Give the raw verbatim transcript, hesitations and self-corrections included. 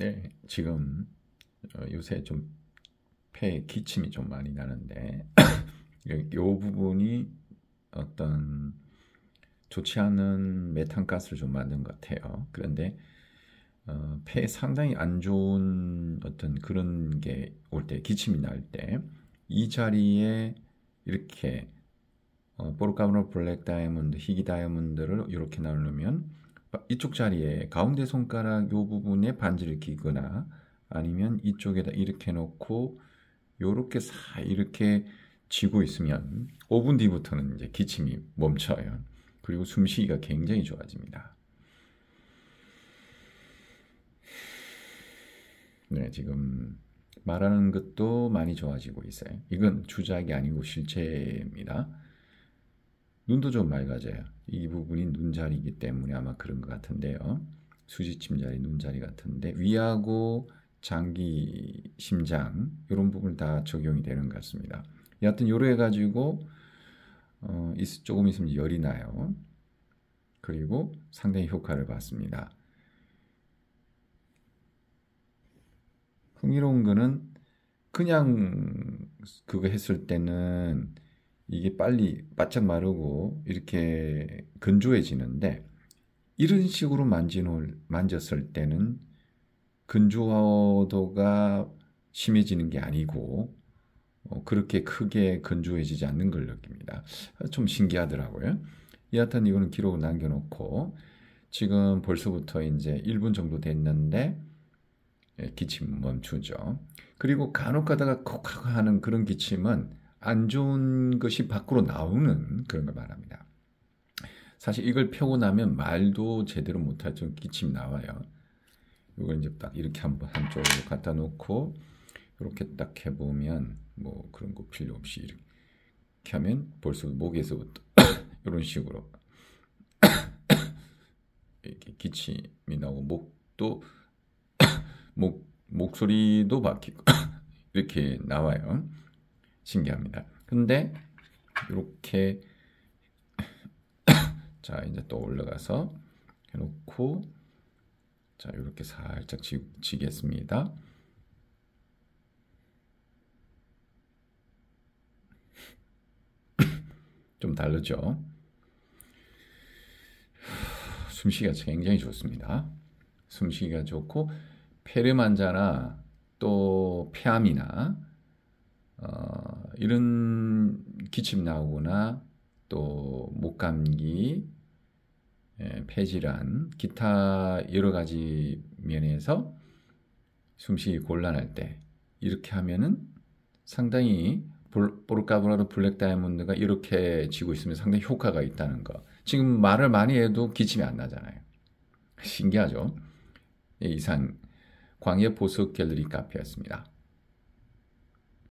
네, 지금 요새 좀 폐에 기침이 좀 많이 나는데 이 부분이 어떤 좋지 않은 메탄가스를 좀 만든 것 같아요. 그런데 어, 폐에 상당히 안 좋은 어떤 그런 게 올 때, 기침이 날 때 이 자리에 이렇게 어, 포르카보나도 블랙 다이아몬드, 희귀 다이아몬드를 이렇게 나누면 이쪽 자리에 가운데 손가락 이 부분에 반지를 끼거나 아니면 이쪽에다 이렇게 놓고 요렇게 사 이렇게 쥐고 있으면 오 분 뒤부터는 이제 기침이 멈춰요. 그리고 숨쉬기가 굉장히 좋아집니다. 네, 지금 말하는 것도 많이 좋아지고 있어요. 이건 주작이 아니고 실체입니다. 눈도 좀 맑아져요. 이 부분이 눈자리이기 때문에 아마 그런 것 같은데요. 수지침자리, 눈자리 같은데 위하고 장기, 심장 이런 부분 다 적용이 되는 것 같습니다. 여하튼 요래 가지고 어, 조금 있으면 열이 나요. 그리고 상당히 효과를 받습니다. 흥미로운 거는 그냥 그거 했을 때는 이게 빨리 바짝 마르고 이렇게 건조해지는데 이런 식으로 만지는, 만졌을 때는 건조도가 심해지는 게 아니고 그렇게 크게 건조해지지 않는 걸 느낍니다. 좀 신기하더라고요. 여하튼 이거는 기록 남겨놓고 지금 벌써부터 이제 일 분 정도 됐는데 기침 멈추죠. 그리고 간혹 가다가 콕 하는 그런 기침은 안 좋은 것이 밖으로 나오는 그런 걸 말합니다. 사실 이걸 펴고 나면 말도 제대로 못할 정도 기침 나와요. 이걸 이제 딱 이렇게 한번 한쪽으로 갖다 놓고 이렇게 딱 해보면 뭐 그런 거 필요 없이 이렇게 하면 벌써 목에서부터 이런 식으로 이렇게 기침이 나오고 목도 목, 목소리도 바뀌고 이렇게 나와요. 신기합니다. 근데 이렇게 자 이제 또 올라가서 해놓고 자 이렇게 살짝 지, 지겠습니다. 좀 다르죠? 숨쉬기가 굉장히 좋습니다. 숨쉬기가 좋고 폐렴환자나 또 폐암이나 어, 이런 기침 나오거나 또 목감기, 예, 폐질환, 기타 여러 가지 면에서 숨쉬기 곤란할 때 이렇게 하면은 상당히 포르카보나도 블랙 다이아몬드가 이렇게 지고 있으면 상당히 효과가 있다는 거. 지금 말을 많이 해도 기침이 안 나잖아요. 신기하죠? 예, 이상 광해보석갤러리 카페였습니다.